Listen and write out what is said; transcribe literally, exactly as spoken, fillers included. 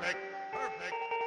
Perfect. Perfect.